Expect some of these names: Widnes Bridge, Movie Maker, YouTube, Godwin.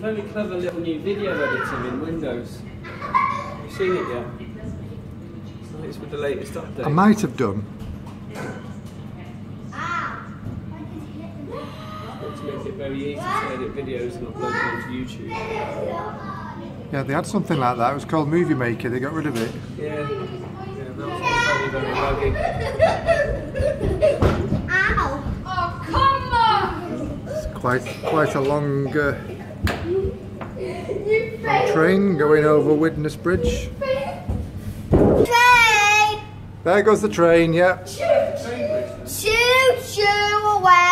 very clever little new video editor in Windows. Have you seen it yet? It's with the latest update. I might have done. To make it very easy to edit videos and upload them to YouTube. Yeah, they had something like that. It was called Movie Maker. They got rid of it. Yeah, that was very, very buggy. Ow! Oh, come on! It's quite a long train going over Widnes Bridge. Train! There goes the train, yeah. Choo-choo away!